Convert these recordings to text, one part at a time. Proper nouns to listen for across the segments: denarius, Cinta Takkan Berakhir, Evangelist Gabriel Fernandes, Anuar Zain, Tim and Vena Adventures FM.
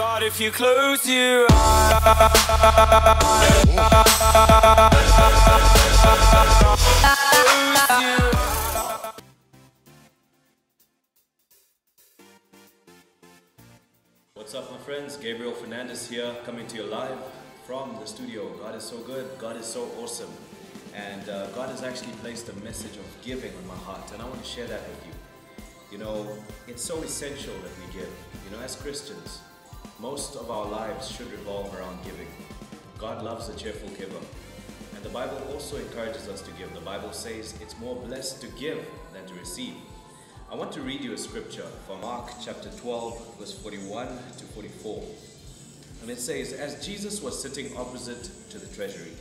But if you close your eyes. What's up, my friends? Gabriel Fernandes here, coming to you live from the studio. God is so good, God is so awesome, and God has actually placed a message of giving on my heart, and I want to share that with you. You know, it's so essential that we give. You know, as Christians, most of our lives should revolve around giving. God loves a cheerful giver. And the Bible also encourages us to give. The Bible says it's more blessed to give than to receive. I want to read you a scripture from Mark chapter 12, verse 41 to 44. And it says, as Jesus was sitting opposite to the treasury,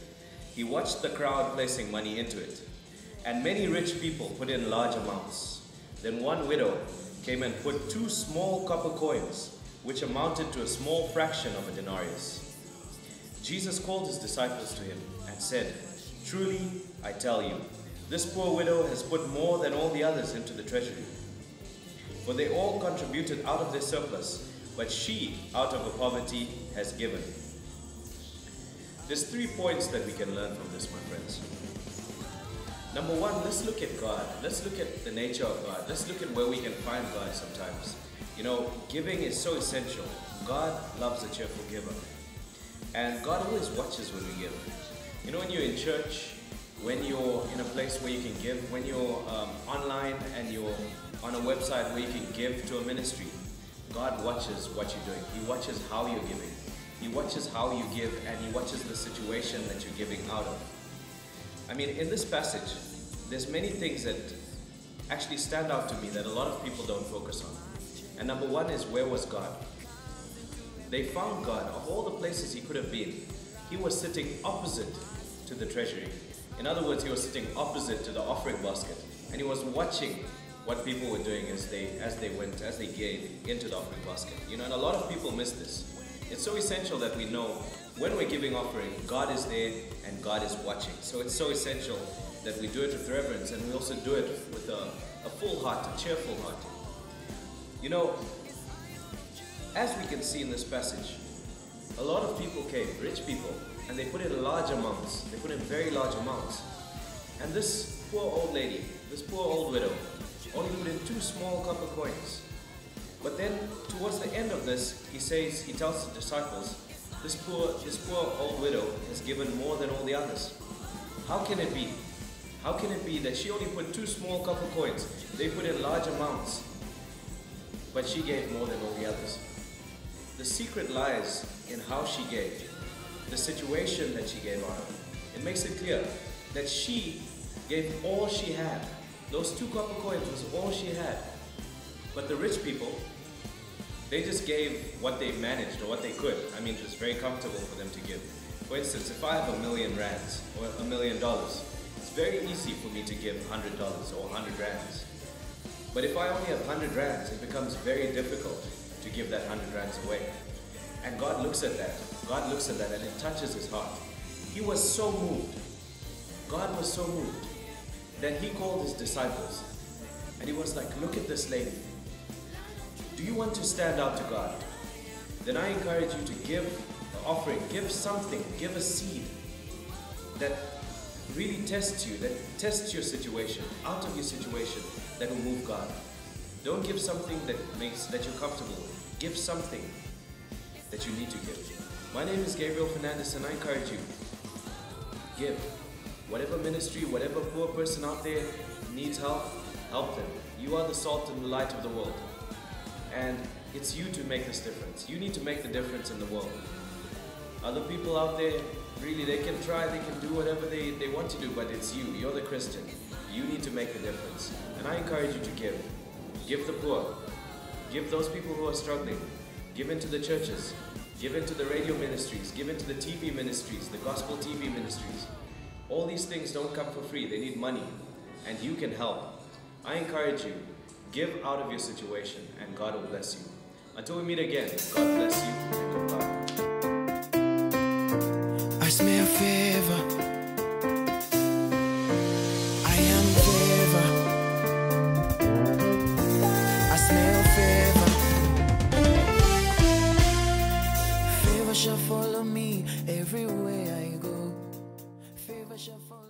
he watched the crowd placing money into it. And many rich people put in large amounts. Then one widow came and put two small copper coins, which amounted to a small fraction of a denarius. Jesus called his disciples to him and said, truly, I tell you, this poor widow has put more than all the others into the treasury. For they all contributed out of their surplus, but she, out of her poverty, has given. There's 3 points that we can learn from this, my friends. Number one, let's look at God. Let's look at the nature of God. Let's look at where we can find God sometimes. You know, giving is so essential. God loves a cheerful giver. And God always watches when we give. You know, when you're in church, when you're in a place where you can give, when you're online and you're on a website where you can give to a ministry, God watches what you're doing. He watches how you're giving. He watches how you give, and He watches the situation that you're giving out of. I mean, in this passage, there's many things that actually stand out to me that a lot of people don't focus on. And number one is, where was God? They found God. Of all the places He could have been, He was sitting opposite to the treasury. In other words, He was sitting opposite to the offering basket. And He was watching what people were doing as they gave into the offering basket. You know, and a lot of people miss this. It's so essential that we know when we're giving offering, God is there and God is watching. So it's so essential that we do it with reverence, and we also do it with a full heart, a cheerful heart. You know, as we can see in this passage, a lot of people came, rich people, and they put in large amounts. They put in very large amounts. And this poor old lady, this poor old widow, only put in 2 small copper coins. But then towards the end of this, he tells the disciples, This poor old widow has given more than all the others. How can it be? How can it be that she only put 2 small copper coins? They put in large amounts, but she gave more than all the others. The secret lies in how she gave, the situation that she gave out of. It makes it clear that she gave all she had. Those 2 copper coins was all she had. But the rich people, they just gave what they managed or what they could. I mean, it was very comfortable for them to give. For instance, if I have R1,000,000 or $1,000,000, it's very easy for me to give $100 or 100 rands. But if I only have 100 rands, it becomes very difficult to give that 100 rands away. And God looks at that. God looks at that, and it touches His heart. He was so moved. God was so moved that He called His disciples. And He was like, look at this lady. Do you want to stand out to God? Then I encourage you to give an offering, give something, give a seed that really tests you, that tests your situation, out of your situation, that will move God. Don't give something that you're comfortable with. Give something that you need to give. My name is Gabriel Fernandes, and I encourage you, give. Whatever ministry, whatever poor person out there needs help, help them. You are the salt and the light of the world. And it's you to make this difference. You need to make the difference in the world. Other people out there, really, they can try, they can do whatever they want to do, but it's you. You're the Christian. You need to make the difference. And I encourage you to give. Give the poor. Give those people who are struggling. Give into the churches. Give into the radio ministries. Give into the TV ministries, the gospel TV ministries. All these things don't come for free. They need money. And you can help. I encourage you. Give out of your situation, and God will bless you. Until we meet again, God bless you and goodbye. Ask me a favor. I am favor. Ask me a favor. Favor shall follow me everywhere I go. Favor shall follow me.